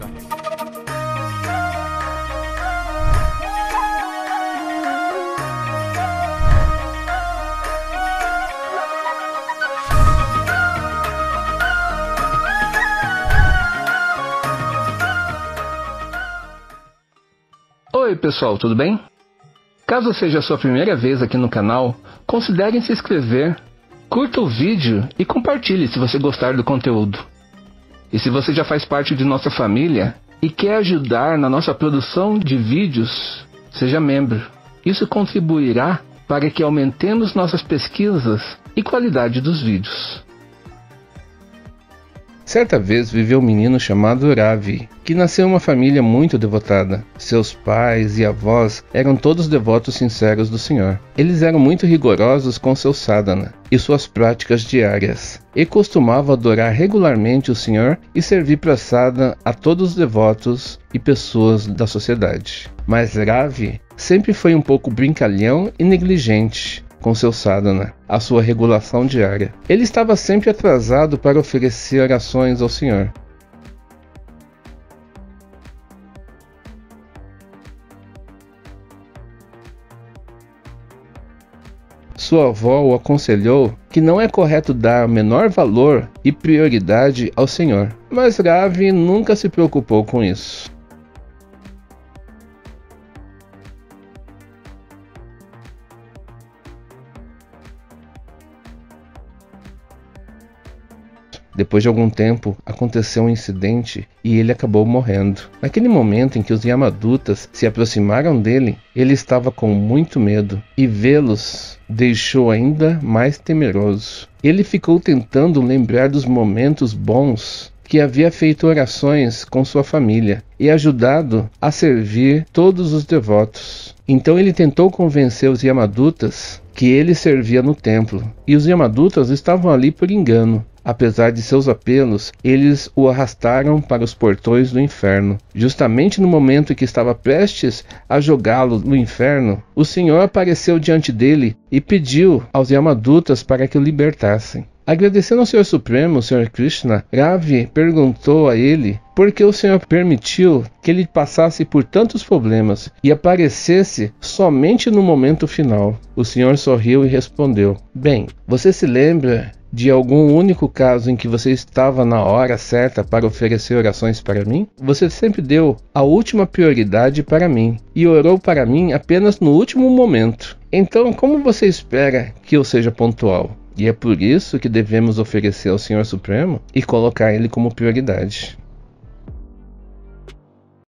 जाएगा। Oi pessoal, tudo bem? Caso seja a sua primeira vez aqui no canal, considerem se inscrever, curta o vídeo e compartilhe se você gostar do conteúdo. E se você já faz parte de nossa família e quer ajudar na nossa produção de vídeos, seja membro. Isso contribuirá para que aumentemos nossas pesquisas e qualidade dos vídeos. Certa vez viveu um menino chamado Ravi, que nasceu em uma família muito devotada. Seus pais e avós eram todos devotos sinceros do Senhor. Eles eram muito rigorosos com seu sadhana e suas práticas diárias, e costumavam adorar regularmente o Senhor e servir prasada a todos os devotos e pessoas da sociedade. Mas Ravi sempre foi um pouco brincalhão e negligente com seu sadhana, a sua regulação diária. Ele estava sempre atrasado para oferecer orações ao Senhor. Sua avó o aconselhou que não é correto dar menor valor e prioridade ao Senhor, mas Ravi nunca se preocupou com isso. Depois de algum tempo, aconteceu um incidente e ele acabou morrendo. Naquele momento em que os Yamadutas se aproximaram dele, ele estava com muito medo, e vê-los deixou ainda mais temeroso. Ele ficou tentando lembrar dos momentos bons que havia feito orações com sua família e ajudado a servir todos os devotos. Então ele tentou convencer os Yamadutas que ele servia no templo, e os Yamadutas estavam ali por engano. Apesar de seus apelos, eles o arrastaram para os portões do inferno. Justamente no momento em que estava prestes a jogá-lo no inferno, o Senhor apareceu diante dele e pediu aos Yamadutas para que o libertassem. Agradecendo ao Senhor Supremo, o Senhor Krishna, Ravi perguntou a ele por que o Senhor permitiu que ele passasse por tantos problemas e aparecesse somente no momento final. O Senhor sorriu e respondeu: "Bem, você se lembra de algum único caso em que você estava na hora certa para oferecer orações para mim? Você sempre deu a última prioridade para mim e orou para mim apenas no último momento. Então, como você espera que eu seja pontual? E é por isso que devemos oferecer ao Senhor Supremo e colocar ele como prioridade."